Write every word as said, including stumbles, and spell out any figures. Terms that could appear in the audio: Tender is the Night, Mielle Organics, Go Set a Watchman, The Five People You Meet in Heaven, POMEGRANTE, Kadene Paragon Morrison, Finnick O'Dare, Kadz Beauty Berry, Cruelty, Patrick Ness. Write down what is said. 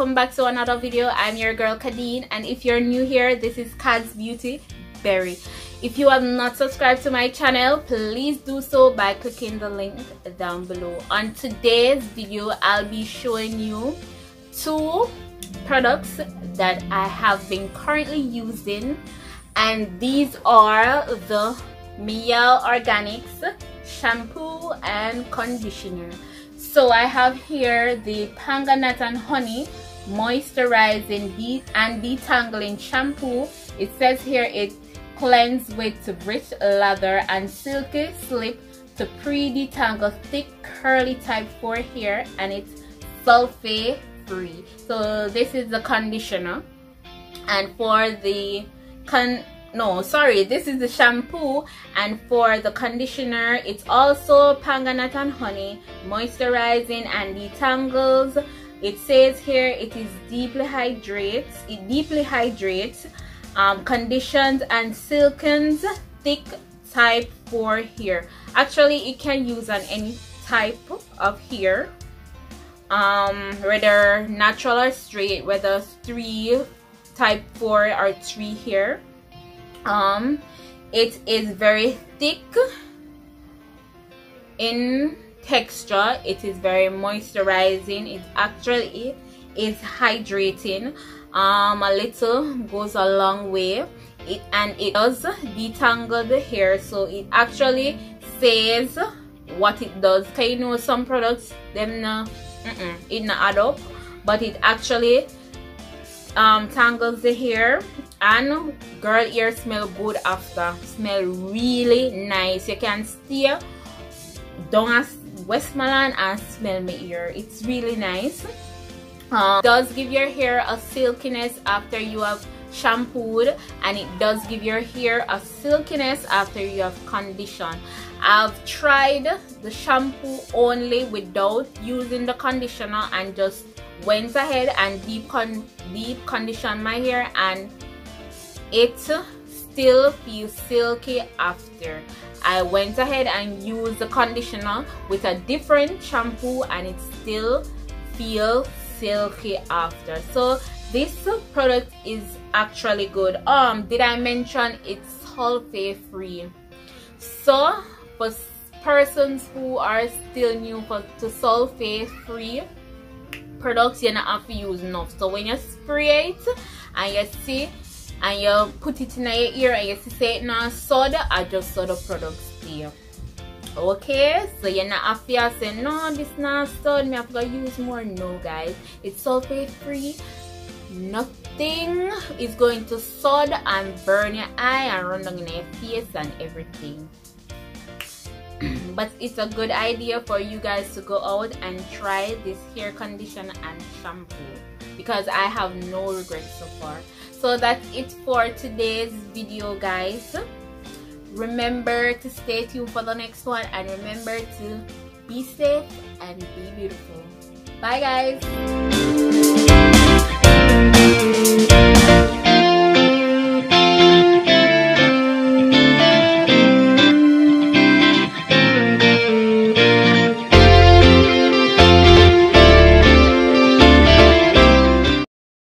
welcome back to another video. I'm your girl Kadene, and if you're new here, this is Kadz Beauty Berry. If you have not subscribed to my channel, please do so by clicking the link down below. On today's video, I'll be showing you two products that I have been currently using, and these are the Mielle Organics shampoo and conditioner. So I have here the Panganut and Honey moisturizing de and detangling shampoo. It says here it cleanses with rich lather and silky slip to pre-detangle thick curly type four hair, and it's sulfate free. So this is the conditioner, and for the con no sorry this is the shampoo, and for the conditioner it's also Panganut and Honey moisturizing and detangles. It says here it is deeply hydrates it deeply hydrates um, conditions and silkens thick type four hair. Actually, it can use on any type of hair, um whether natural or straight, whether three type four or three hair. Um it is very thick in texture, it is very moisturizing, it actually is hydrating. Um a little goes a long way, it and it does detangle the hair, so it actually says what it does. Can you know some products them na mm-mm, it na add up, but it actually um tangles the hair, and girl, hair smell good after. Smell really nice. You can steer down as Westmoreland and smell my hair. It's really nice. Um, it does give your hair a silkiness after you have shampooed, and it does give your hair a silkiness after you have conditioned. I've tried the shampoo only without using the conditioner, and just went ahead and deep con deep conditioned my hair, and it still feels silky after. I went ahead and used the conditioner with a different shampoo, and it still feels silky after. So this product is actually good. Um did I mention it's sulfate free? So for persons who are still new for to sulfate free products, you don't have to use enough. So when you spray it and you see and you put it in your ear and you say it now soda, I just saw the products there. Okay, so you're not after you say no, this not soda, me have to use more. No guys, it's sulfate free. Nothing is going to sod and burn your eye and run down your face and everything. But it's a good idea for you guys to go out and try this hair conditioner and shampoo, because I have no regrets so far. So that's it for today's video, guys. Remember to stay tuned for the next one, and remember to be safe and be beautiful. Bye guys.